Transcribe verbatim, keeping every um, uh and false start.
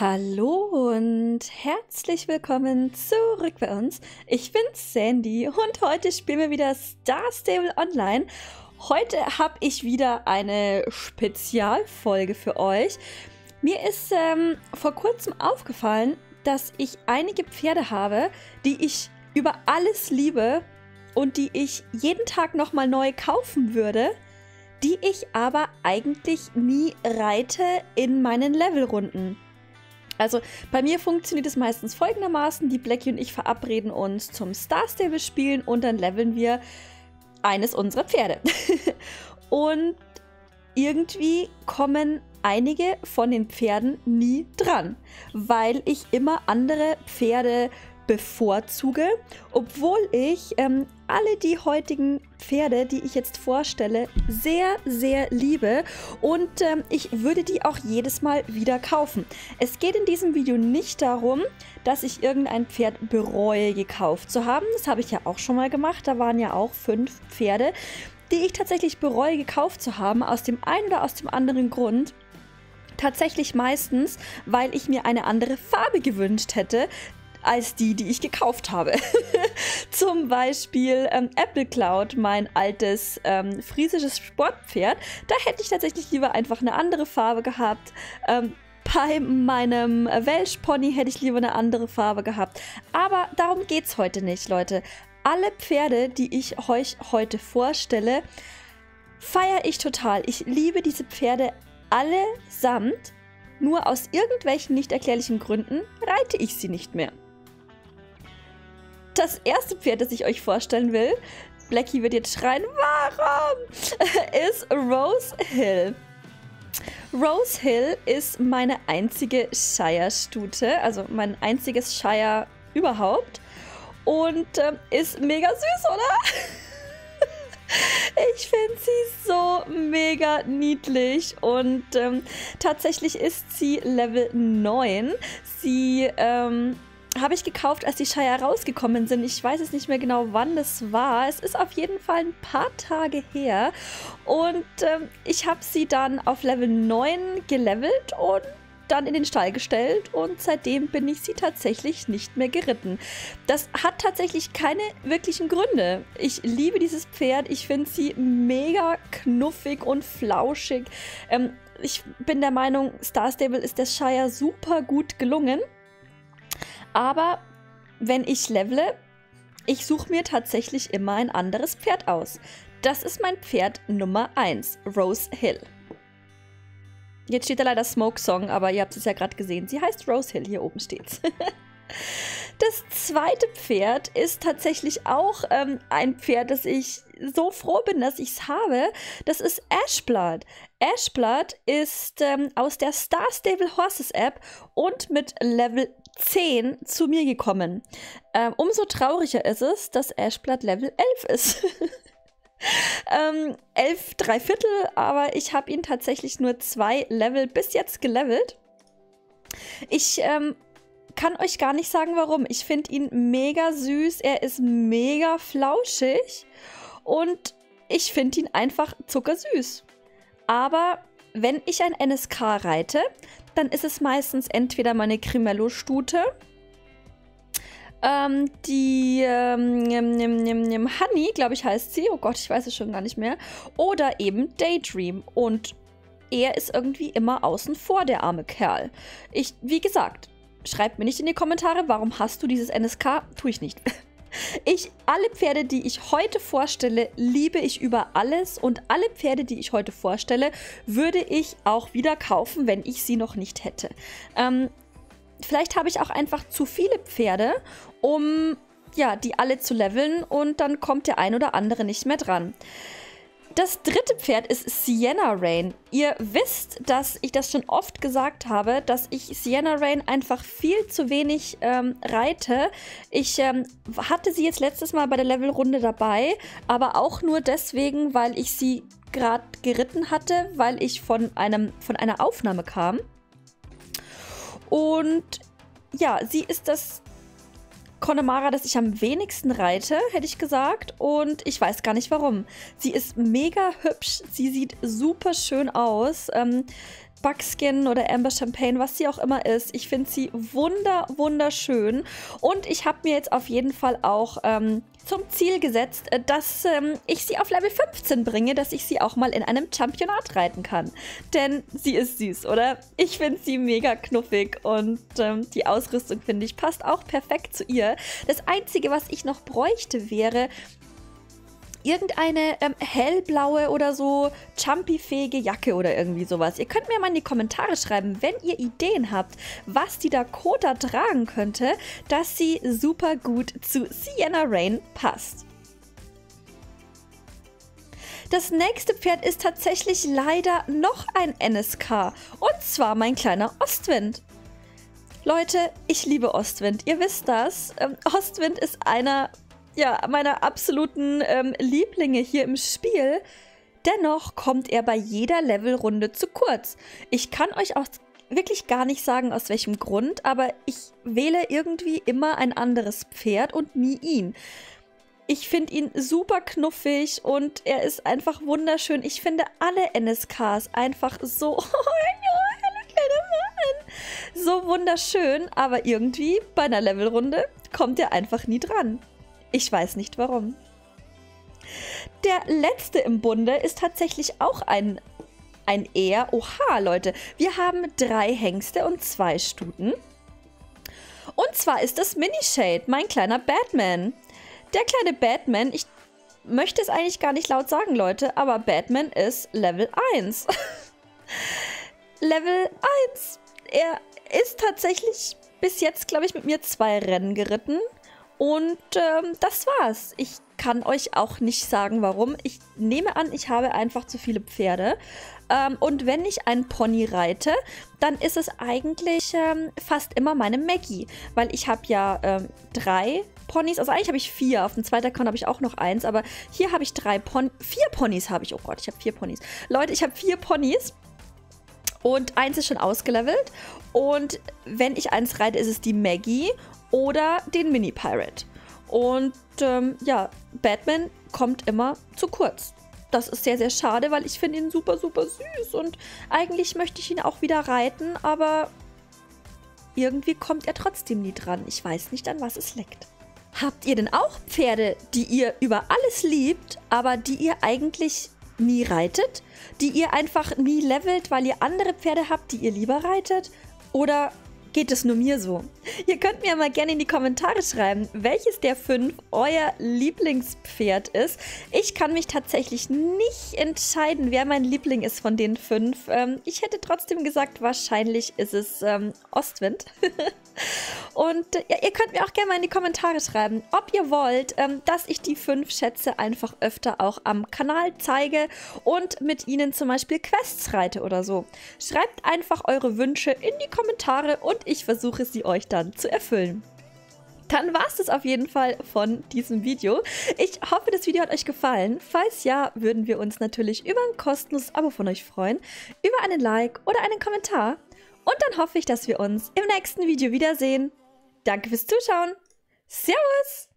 Hallo und herzlich willkommen zurück bei uns. Ich bin Sandy und heute spielen wir wieder Star Stable Online. Heute habe ich wieder eine Spezialfolge für euch. Mir ist ähm, vor kurzem aufgefallen, dass ich einige Pferde habe, die ich über alles liebe und die ich jeden Tag nochmal neu kaufen würde, die ich aber eigentlich nie reite in meinen Levelrunden. Also bei mir funktioniert es meistens folgendermaßen: Die Blackie und ich verabreden uns zum Star Stable spielen und dann leveln wir eines unserer Pferde. Und irgendwie kommen einige von den Pferden nie dran, weil ich immer andere Pferde bevorzuge, obwohl ich ähm, alle die heutigen Pferde, die ich jetzt vorstelle, sehr, sehr liebe und ähm, ich würde die auch jedes Mal wieder kaufen. Es geht in diesem Video nicht darum, dass ich irgendein Pferd bereue, gekauft zu haben. Das habe ich ja auch schon mal gemacht. Da waren ja auch fünf Pferde, die ich tatsächlich bereue, gekauft zu haben, aus dem einen oder aus dem anderen Grund. Tatsächlich meistens, weil ich mir eine andere Farbe gewünscht hätte, als die, die ich gekauft habe. Zum Beispiel ähm, Apple Cloud, mein altes ähm, friesisches Sportpferd. Da hätte ich tatsächlich lieber einfach eine andere Farbe gehabt. Ähm, bei meinem Welsh Pony hätte ich lieber eine andere Farbe gehabt. Aber darum geht es heute nicht, Leute. Alle Pferde, die ich euch heute vorstelle, feiere ich total. Ich liebe diese Pferde allesamt. Nur aus irgendwelchen nicht erklärlichen Gründen reite ich sie nicht mehr. Das erste Pferd, das ich euch vorstellen will, Blackie wird jetzt schreien, warum, ist Rose Hill. Rose Hill ist meine einzige Shire-Stute, also mein einziges Shire überhaupt. Und ähm, ist mega süß, oder? Ich finde sie so mega niedlich und ähm, tatsächlich ist sie Level neun. Sie, ähm... habe ich gekauft, als die Shire rausgekommen sind. Ich weiß es nicht mehr genau, wann das war. Es ist auf jeden Fall ein paar Tage her. Und ähm, ich habe sie dann auf Level neun gelevelt und dann in den Stall gestellt. Und seitdem bin ich sie tatsächlich nicht mehr geritten. Das hat tatsächlich keine wirklichen Gründe. Ich liebe dieses Pferd. Ich finde sie mega knuffig und flauschig. Ähm, ich bin der Meinung, Star Stable ist der Shire super gut gelungen. Aber wenn ich levele, ich suche mir tatsächlich immer ein anderes Pferd aus. Das ist mein Pferd Nummer eins, Rose Hill. Jetzt steht da leider Smoke Song, aber ihr habt es ja gerade gesehen. Sie heißt Rose Hill, hier oben steht's. Das zweite Pferd ist tatsächlich auch ähm, ein Pferd, das ich so froh bin, dass ich es habe. Das ist Ashblood. Ashblood ist ähm, aus der Star Stable Horses App und mit Level zehn zu mir gekommen. Ähm, umso trauriger ist es, dass Ashblood Level elf ist. ähm, elf, drei Viertel, aber ich habe ihn tatsächlich nur zwei Level bis jetzt gelevelt. Ich ähm, kann euch gar nicht sagen, warum. Ich finde ihn mega süß, er ist mega flauschig und ich finde ihn einfach zuckersüß. Aber wenn ich ein N S K reite, dann ist es meistens entweder meine Crimello-Stute, ähm, die ähm, nimm, nimm, nimm, nimm, Honey, glaube ich, heißt sie. Oh Gott, ich weiß es schon gar nicht mehr. Oder eben Daydream. Und er ist irgendwie immer außen vor, der arme Kerl. Ich, wie gesagt, schreibt mir nicht in die Kommentare, warum hast du dieses N S K? Tue ich nicht. Ich, alle Pferde, die ich heute vorstelle, liebe ich über alles und alle Pferde, die ich heute vorstelle, würde ich auch wieder kaufen, wenn ich sie noch nicht hätte. Ähm, vielleicht habe ich auch einfach zu viele Pferde, um ja, die alle zu leveln und dann kommt der ein oder andere nicht mehr dran. Das dritte Pferd ist Sienna Rain. Ihr wisst, dass ich das schon oft gesagt habe, dass ich Sienna Rain einfach viel zu wenig ähm, reite. Ich ähm, hatte sie jetzt letztes Mal bei der Levelrunde dabei, aber auch nur deswegen, weil ich sie gerade geritten hatte, weil ich von, einem, von einer Aufnahme kam. Und ja, sie ist das Connemara, dass ich am wenigsten reite, hätte ich gesagt. Und ich weiß gar nicht warum. Sie ist mega hübsch. Sie sieht super schön aus. Ähm, Buckskin oder Amber Champagne, was sie auch immer ist. Ich finde sie wunder, wunderschön. Und ich habe mir jetzt auf jeden Fall auch ähm, zum Ziel gesetzt, dass ähm, ich sie auf Level fünfzehn bringe, dass ich sie auch mal in einem Championat reiten kann. Denn sie ist süß, oder? Ich finde sie mega knuffig und ähm, die Ausrüstung, finde ich, passt auch perfekt zu ihr. Das Einzige, was ich noch bräuchte, wäre irgendeine ähm, hellblaue oder so Chumpy-fähige Jacke oder irgendwie sowas. Ihr könnt mir mal in die Kommentare schreiben, wenn ihr Ideen habt, was die Dakota tragen könnte, dass sie super gut zu Sienna Rain passt. Das nächste Pferd ist tatsächlich leider noch ein N S K. Und zwar mein kleiner Ostwind. Leute, ich liebe Ostwind. Ihr wisst das. Ähm, Ostwind ist einer... ja, meiner absoluten ähm, Lieblinge hier im Spiel. Dennoch kommt er bei jeder Levelrunde zu kurz. Ich kann euch auch wirklich gar nicht sagen, aus welchem Grund, aber ich wähle irgendwie immer ein anderes Pferd und nie ihn. Ich finde ihn super knuffig und er ist einfach wunderschön. Ich finde alle N S Ks einfach so... so wunderschön, aber irgendwie bei einer Levelrunde kommt er einfach nie dran. Ich weiß nicht warum. Der letzte im Bunde ist tatsächlich auch ein, ein Er. Oha, Leute. Wir haben drei Hengste und zwei Stuten. Und zwar ist das Minishade, mein kleiner Batman. Der kleine Batman, ich möchte es eigentlich gar nicht laut sagen, Leute, aber Batman ist Level eins. Level eins. Er ist tatsächlich bis jetzt, glaube ich, mit mir zwei Rennen geritten. Und ähm, das war's. Ich kann euch auch nicht sagen, warum. Ich nehme an, ich habe einfach zu viele Pferde. Ähm, und wenn ich ein Pony reite, dann ist es eigentlich ähm, fast immer meine Maggie. Weil ich habe ja ähm, drei Ponys. Also eigentlich habe ich vier. Auf dem zweiten Account habe ich auch noch eins. Aber hier habe ich drei Ponys. Vier Ponys habe ich. Oh Gott, ich habe vier Ponys. Leute, ich habe vier Ponys. Und eins ist schon ausgelevelt. Und wenn ich eins reite, ist es die Maggie oder den Mini-Pirate. Und ähm, ja, Batman kommt immer zu kurz. Das ist sehr, sehr schade, weil ich finde ihn super, super süß. Und eigentlich möchte ich ihn auch wieder reiten, aber irgendwie kommt er trotzdem nie dran. Ich weiß nicht, an was es liegt. Habt ihr denn auch Pferde, die ihr über alles liebt, aber die ihr eigentlich nie reitet? Die ihr einfach nie levelt, weil ihr andere Pferde habt, die ihr lieber reitet? Oder... geht es nur mir so? Ihr könnt mir mal gerne in die Kommentare schreiben, welches der fünf euer Lieblingspferd ist. Ich kann mich tatsächlich nicht entscheiden, wer mein Liebling ist von den fünf. Ähm, ich hätte trotzdem gesagt, wahrscheinlich ist es ähm, Ostwind. Und äh, ihr könnt mir auch gerne mal in die Kommentare schreiben, ob ihr wollt, ähm, dass ich die fünf Schätze einfach öfter auch am Kanal zeige und mit ihnen zum Beispiel Quests reite oder so. Schreibt einfach eure Wünsche in die Kommentare und ich versuche sie euch dann zu erfüllen. Dann war es das auf jeden Fall von diesem Video. Ich hoffe, das Video hat euch gefallen. Falls ja, würden wir uns natürlich über ein kostenloses Abo von euch freuen, über einen Like oder einen Kommentar. Und dann hoffe ich, dass wir uns im nächsten Video wiedersehen. Danke fürs Zuschauen. Servus!